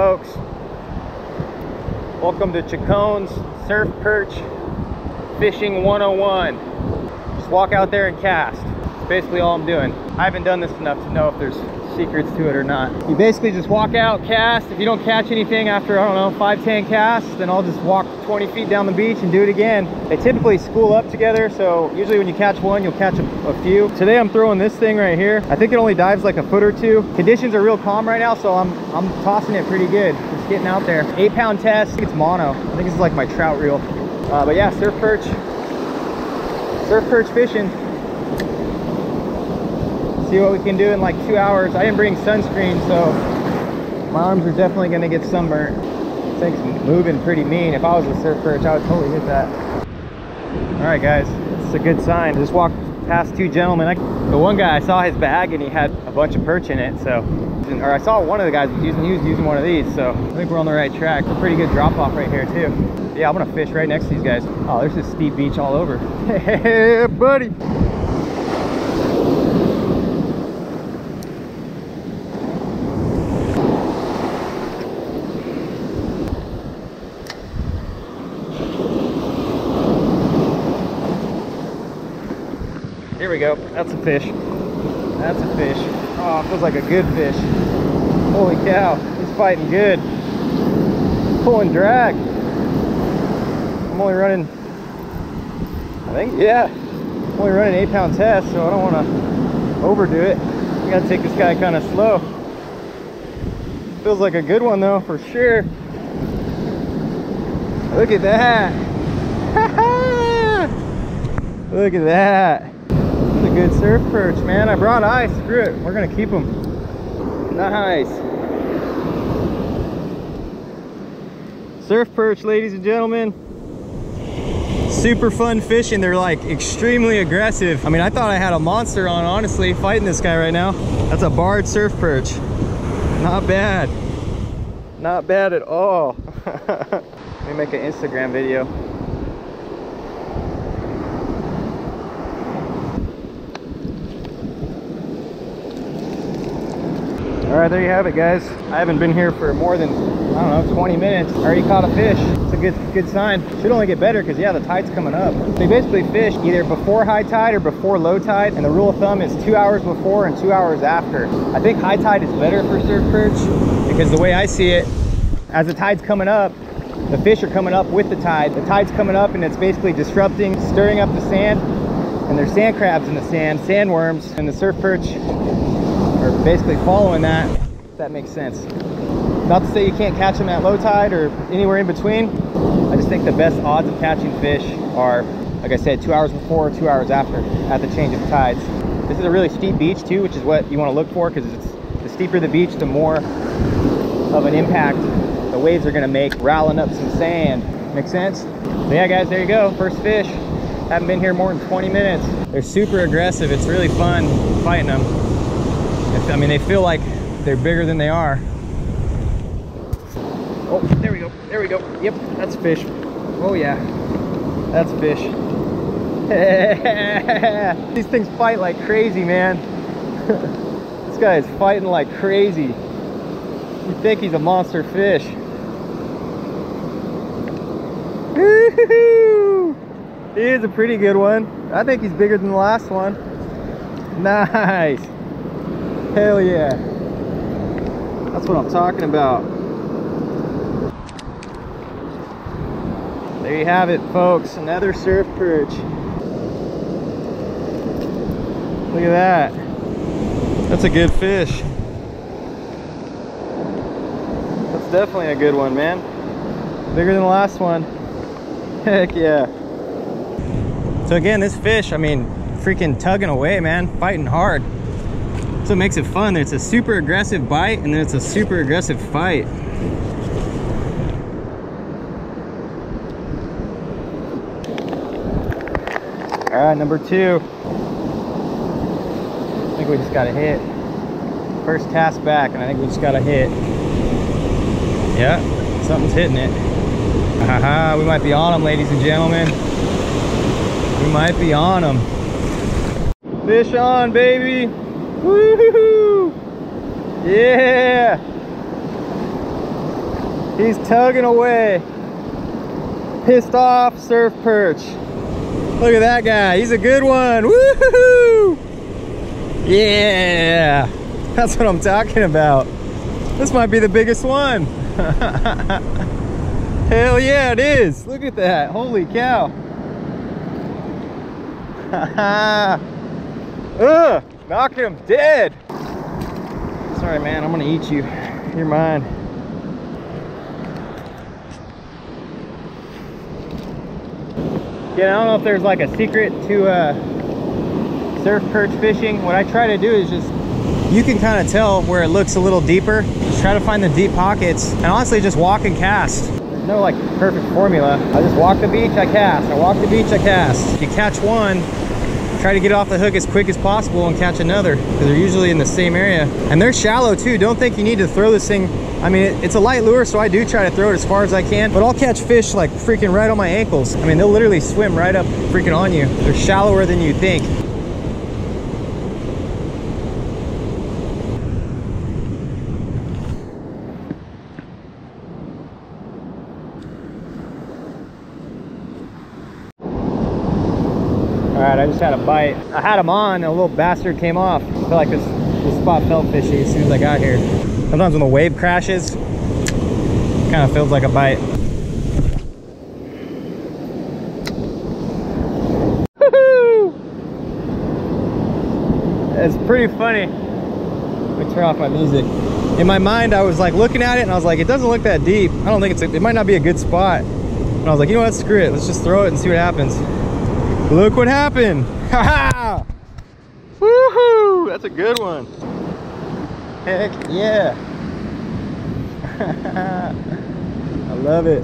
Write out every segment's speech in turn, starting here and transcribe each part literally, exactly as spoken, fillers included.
folks. Welcome to Chacon's Surf Perch Fishing one oh one. Just walk out there and cast. That's basically all I'm doing. I haven't done this enough to know if there's secrets to it or not. You basically just walk out, cast. If you don't catch anything after, I don't know, five, ten casts, then I'll just walk twenty feet down the beach and do it again. They typically school up together, so usually when you catch one, you'll catch a, a few. Today I'm throwing this thing right here. I think it only dives like a foot or two. Conditions are real calm right now, so I'm, I'm tossing it pretty good. Just getting out there. Eight pound test. I think it's mono. I think this is like my trout reel. Uh, but yeah, surf perch. Surf perch fishing. See what we can do in like two hours. I didn't bring sunscreen, so my arms are definitely gonna get sunburned. This thing's moving pretty mean. If I was a surf perch, I would totally hit that. All right, guys, it's a good sign. I just walked past two gentlemen. I, the one guy, I saw his bag and he had a bunch of perch in it, so, or I saw one of the guys using, he was using one of these, so I think we're on the right track. A pretty good drop off right here too. Yeah, I'm gonna fish right next to these guys. Oh, there's this steep beach all over. Hey, buddy. Here we go. That's a fish. That's a fish. Oh, it feels like a good fish. Holy cow. He's fighting good. Pulling drag. I'm only running, I think, yeah. I'm only running eight pound test, so I don't want to overdo it. I got to take this guy kind of slow. Feels like a good one, though, for sure. Look at that. Look at that. A good surf perch, man. I brought ice. Screw it, we're gonna keep them. Nice surf perch, ladies and gentlemen. Super fun fishing. They're like extremely aggressive. I mean, I thought I had a monster on, honestly, fighting this guy right now. That's a barred surf perch. Not bad, not bad at all. Let me make an Instagram video. All right, there you have it, guys. I haven't been here for more than, I don't know, twenty minutes. Already caught a fish. It's a good good sign. Should only get better because, yeah, the tide's coming up. They basically fish either before high tide or before low tide. And the rule of thumb is two hours before and two hours after. I think high tide is better for surf perch because the way I see it, as the tide's coming up, the fish are coming up with the tide. The tide's coming up and it's basically disrupting, stirring up the sand. And there's sand crabs in the sand, sandworms, and the surf perch are basically following that, if that makes sense. Not to say you can't catch them at low tide or anywhere in between. I just think the best odds of catching fish are, like I said, two hours before, two hours after, at the change of tides. This is a really steep beach too, which is what you want to look for, because it's the steeper the beach, the more of an impact the waves are going to make, rattling up some sand. Make sense? So yeah, guys, there you go. First fish. Haven't been here more than twenty minutes. They're super aggressive. It's really fun fighting them. I mean, they feel like they're bigger than they are. Oh, there we go. There we go. Yep, that's fish. Oh, yeah. That's fish. These things fight like crazy, man. This guy is fighting like crazy. You think he's a monster fish. Woo-hoo-hoo! He is a pretty good one. I think he's bigger than the last one. Nice. Hell yeah. That's what I'm talking about. There you have it, folks. Another surf perch. Look at that. That's a good fish. That's definitely a good one, man. Bigger than the last one. Heck yeah. So again, this fish, I mean, freaking tugging away, man. Fighting hard. What makes it fun. It's a super aggressive bite and then it's a super aggressive fight. All right, number two. I think we just got a hit. First cast back and I think we just got a hit. Yeah, something's hitting it. Haha, we might be on them, ladies and gentlemen. We might be on them. Fish on, baby. Woo-hoo-hoo! Yeah! He's tugging away. Pissed off surf perch. Look at that guy. He's a good one. Woo-hoo-hoo! Yeah. That's what I'm talking about. This might be the biggest one. Hell yeah, it is. Look at that. Holy cow. Ugh, knocking him dead. Sorry, man. I'm going to eat you. You're mine. Yeah, I don't know if there's like a secret to uh, surf perch fishing. What I try to do is just, you can kind of tell where it looks a little deeper. Just try to find the deep pockets and honestly just walk and cast. There's no like perfect formula. I just walk the beach, I cast. I walk the beach, I cast. If you catch one, try to get off the hook as quick as possible and catch another, because they're usually in the same area. And they're shallow too. Don't think you need to throw this thing. I mean, it, it's a light lure, so I do try to throw it as far as I can, but I'll catch fish like freaking right on my ankles. I mean, they'll literally swim right up freaking on you. They're shallower than you think. All right, I just had a bite. I had them on and a little bastard came off. I feel like this, this spot felt fishy as soon as I got here. Sometimes when the wave crashes, it kind of feels like a bite. Woohoo! It's pretty funny. Let me turn off my music. In my mind, I was like looking at it and I was like, it doesn't look that deep. I don't think it's, a, it might not be a good spot. And I was like, you know what, screw it. Let's just throw it and see what happens. Look what happened. Ha ha! Woohoo! That's a good one. Heck yeah. I love it.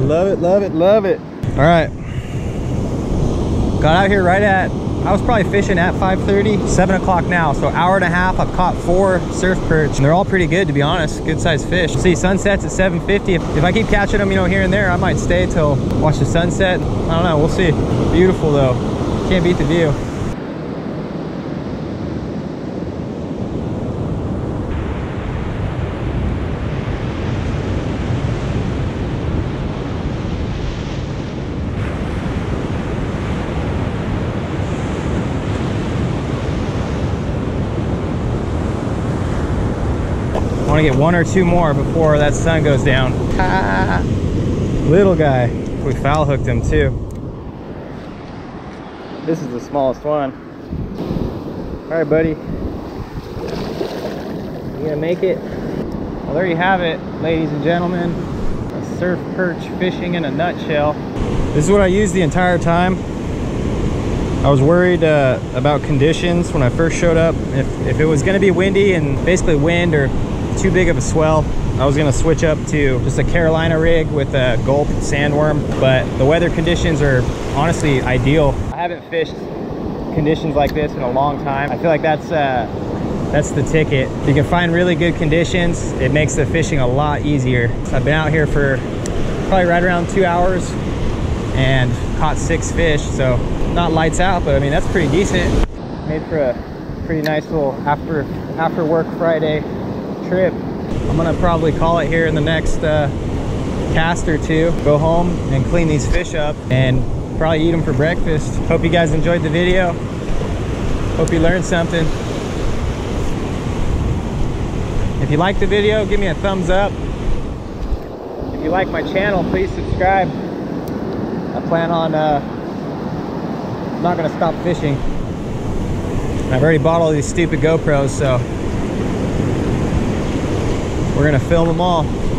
Love it, love it, love it. All right. Got out here right at, I was probably fishing at five thirty, seven o'clock now. So hour and a half, I've caught four surf perch. And they're all pretty good, to be honest. Good sized fish. See, sunsets at seven fifty. If, if I keep catching them, you know, here and there, I might stay till watch the sunset. I don't know, we'll see. Beautiful though. Can't beat the view. I want to get one or two more before that sun goes down. Ah, little guy. We foul hooked him too. This is the smallest one. All right, buddy. You gonna make it? Well, there you have it, ladies and gentlemen. A surf perch fishing in a nutshell. This is what I used the entire time. I was worried uh, about conditions when I first showed up. If, if it was gonna be windy and basically wind or too big of a swell, I was gonna switch up to just a Carolina rig with a gulp sandworm, but the weather conditions are honestly ideal. I haven't fished conditions like this in a long time. I feel like that's uh that's the ticket. If you can find really good conditions, it makes the fishing a lot easier. So I've been out here for probably right around two hours and caught six fish, so not lights out, but I mean that's pretty decent. Made for a pretty nice little after after work Friday trip. I'm gonna probably call it here in the next uh, cast or two. Go home and clean these fish up and probably eat them for breakfast. Hope you guys enjoyed the video. Hope you learned something. If you like the video, give me a thumbs up. If you like my channel, please subscribe. I plan on uh, I'm not gonna stop fishing. I've already bought all these stupid GoPros, so we're gonna film them all.